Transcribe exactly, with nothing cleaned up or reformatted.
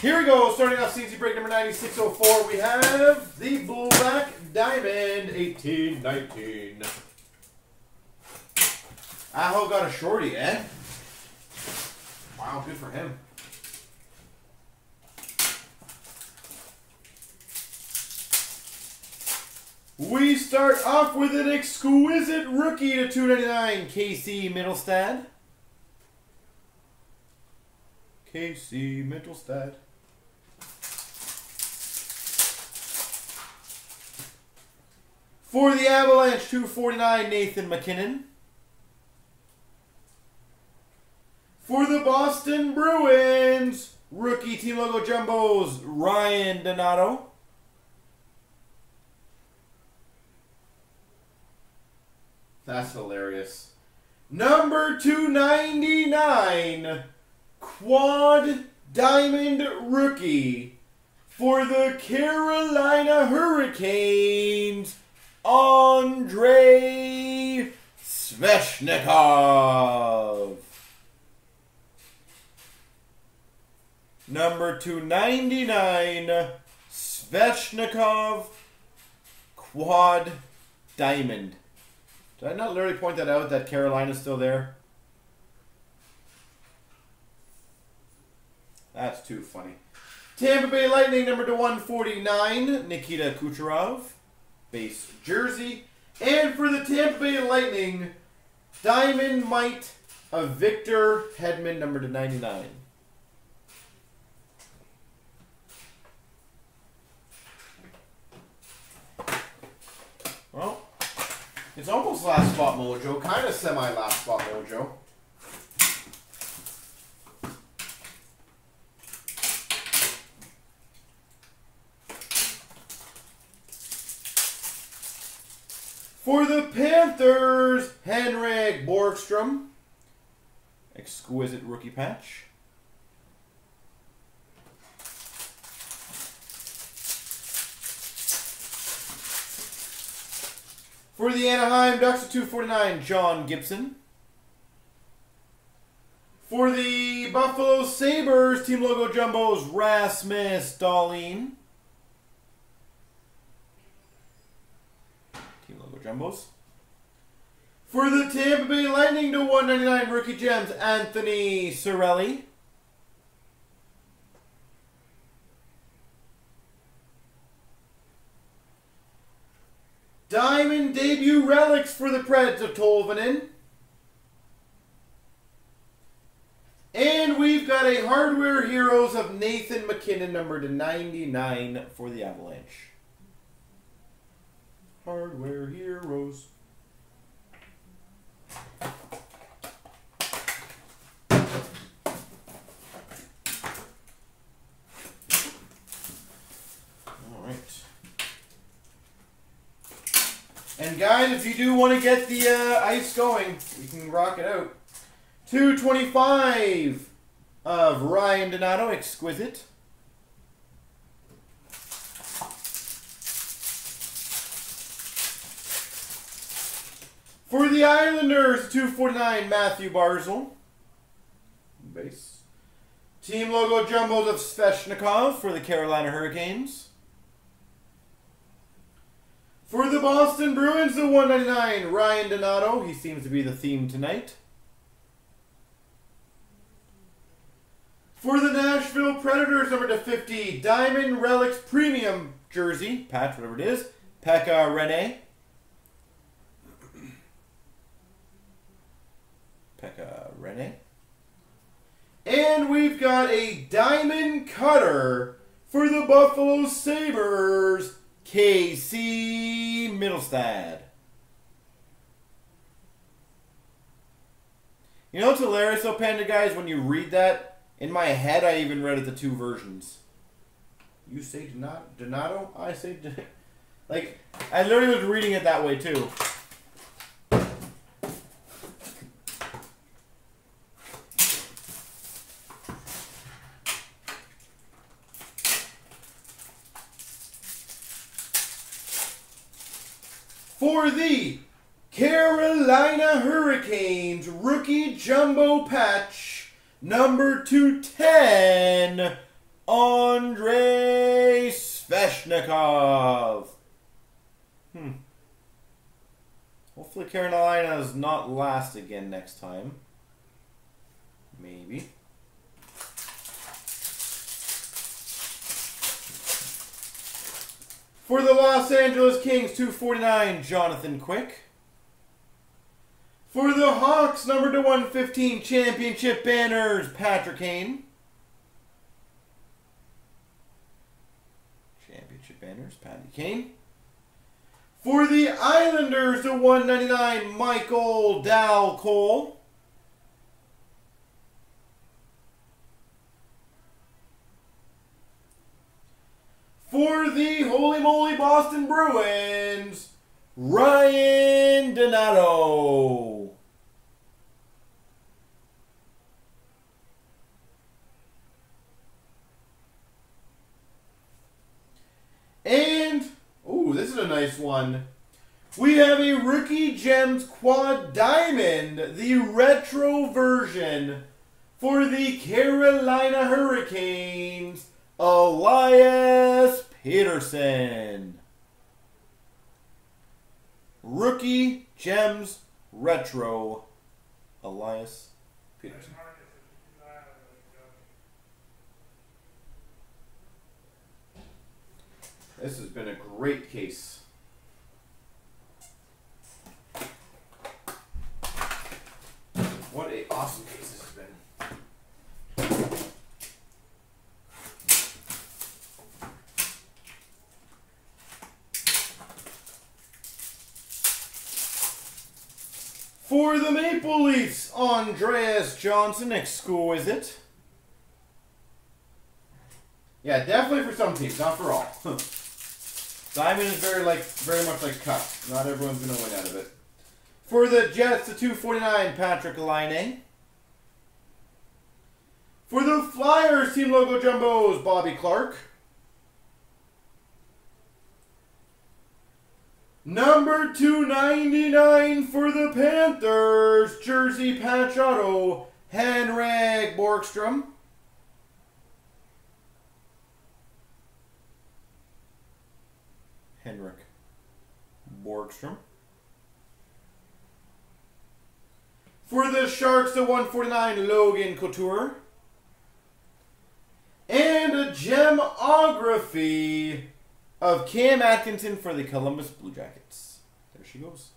Here we go. Starting off C N C break number ninety-six oh four, we have the Black Diamond eighteen nineteen. Aho got a shorty, eh? Wow, good for him. We start off with an exquisite rookie to two ninety-nine, Casey Mittelstadt. Casey Mittelstadt. For the Avalanche, two forty-nine, Nathan McKinnon. For the Boston Bruins, rookie team logo jumbos, Ryan Donato. That's hilarious. Number two ninety-nine, quad diamond rookie for the Carolina Hurricanes, Andrei Svechnikov. Number two ninety-nine, Svechnikov, quad diamond. Did I not literally point that out, that Carolina's still there? That's too funny. Tampa Bay Lightning, number to one forty-nine, Nikita Kucherov, base jersey. And for the Tampa Bay Lightning, Diamond Might of Victor Hedman, number to ninety-nine. Well, it's almost last spot mojo, kind of semi-last spot mojo. For the Panthers, Henrik Borgstrom. Exquisite rookie patch. For the Anaheim Ducks at two forty-nine, John Gibson. For the Buffalo Sabres, team logo jumbos, Rasmus Dahlin. Jumbos. For the Tampa Bay Lightning to one ninety-nine rookie gems, Anthony Cirelli. Diamond debut relics for the Preds of Tolvanen. And we've got a Hardware Heroes of Nathan McKinnon, number to ninety-nine for the Avalanche. Hardware Heroes. All right. And guys, if you do want to get the uh, ice going, you can rock it out. two twenty-five of Ryan Donato, exquisite. For the Islanders, two forty-nine, Matthew Barzal. Base. Team logo jumbos of Svechnikov for the Carolina Hurricanes. For the Boston Bruins, the one ninety-nine, Ryan Donato. He seems to be the theme tonight. For the Nashville Predators, number two fifty, Diamond Relics Premium jersey, patch, whatever it is, Pekka Renee. Pekka Renee. And we've got a diamond cutter for the Buffalo Sabres, Casey Mittelstadt. You know what's hilarious though, Panda guys, when you read that? In my head, I even read it the two versions. You say Donato, I say Donato. Like, I literally was reading it that way too. For the Carolina Hurricanes, rookie jumbo patch, number two ten, Andrei Svechnikov. Hmm. Hopefully Carolina is not last again next time. Maybe. For the Los Angeles Kings, two forty-nine, Jonathan Quick. For the Hawks, number to one fifteen, championship banners, Patrick Kane. Championship banners, Patty Kane. For the Islanders, to one ninety-nine, Michael Dal Col. For the Holy Moly Boston Bruins, Ryan Donato. And, ooh, this is a nice one. We have a Rookie Gems Quad Diamond, the retro version for the Carolina Hurricanes, Elias Pettersson. Rookie Gems Retro, Elias Pettersson. This has been a great case. What a awesome case this has been. For the Maple Leafs, Andreas Johnson. Exquisite. Yeah, definitely for some teams, not for all. Diamond is very like very much like Cup. Not everyone's gonna win out of it. For the Jets, the two forty-nine, Patrick Leine. For the Flyers, team logo jumbos, Bobby Clark. Number two ninety-nine for the Panthers, jersey patch auto, Henrik Borgstrom. Henrik Borgstrom. For the Sharks, the one forty-nine, Logan Couture. And a gemography of Cam Atkinson for the Columbus Blue Jackets. There she goes.